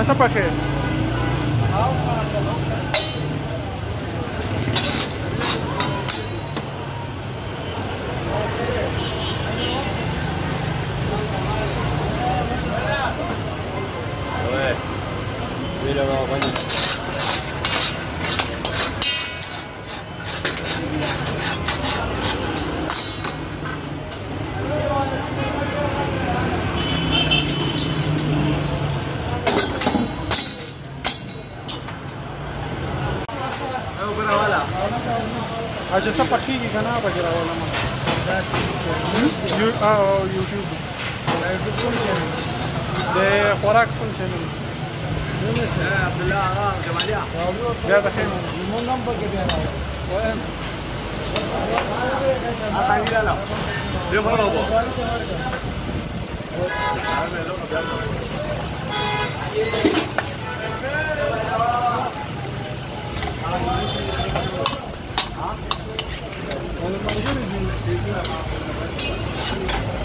Nasa pa kayo? Acesta partii ki gana bagera wala ma. YouTube. De khorak kun channel. Ne se Abdullah Aram Jamalia. Ya da khem. Mon nam bage bia raha. Oem. Ata gila la. De khoro bo. Hãy subscribe cho kênh Ghiền Mì Gõ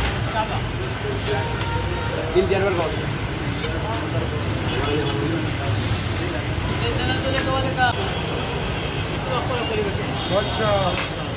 दिन जनवर का दिन जनवर का अच्छा।